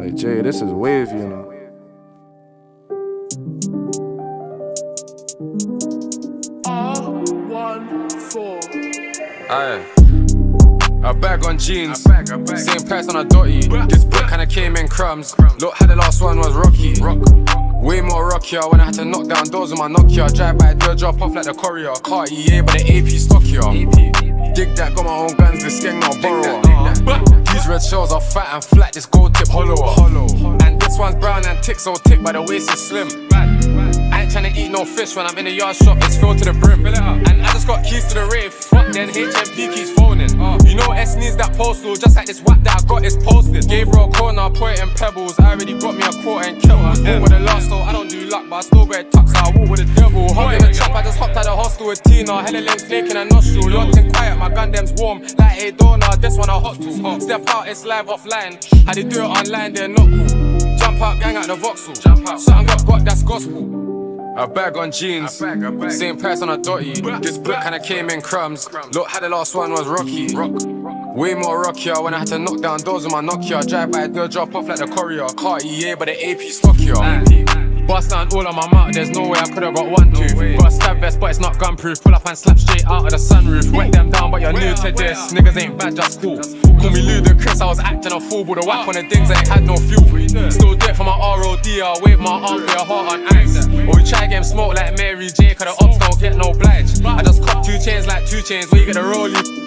Hey, Jay, this is wave, you know. R14. Aye. A bag on jeans. A bag. Same price on a dotty. This book kinda came in crumbs. Look how the last one was rocky. Way more rockier when I had to knock down doors with my Nokia. Drive by the drop off like the courier. Car EA, but the AP stockier. DigDat, got my own guns, this gang now borrower. These red shells are fat and flat, this gold tip hollow. And this one's brown and tick, so tick by the waist is slim. I ain't tryna eat no fish when I'm in the yard shop, it's filled to the brim. And I just got keys to the rave, fuck then HMP keeps phoning. You know S needs that postal, just like this whack that I got is posted. Gave her a corner, put it in pebbles, I already got me a quarter and kibble. Walk with the last though, I don't do luck, but I still wear tucks, so I walk with the devil. Hug in the trap, I just hopped out the hostel with Tina, hella lame snake in a nostril. Locked in quiet, my gundam's warm, like a donut, this one I hop to. Step out, it's live offline, how they do it online, they're not cool. Jump out, gang out the voxel, something up, got that's gospel. A bag on jeans, a bag. Same price on a dotty. This book kinda came in crumbs. Look how the last one was rocky. Way more rockier when I had to knock down doors with my Nokia. Drive by the drop off like the courier. Car EA, but the AP stockier. Bust down all on my mouth, there's no way I could've got one tooth. Got a stab vest, but it's not gunproof. Pull up and slap straight out of the sunroof. Wet them down, but you're new to this. Niggas ain't bad, just cool. Call me ludicrous, I was acting a fool. But the whack on the dings ain't had no fuel. Still do it for my R.O.D. I wave my arm for your heart on ice. Or we try again, smoke like Mary J, cause the ops don't get no oblige. I just cop 2 chains like 2 Chainz, where you get the rollie.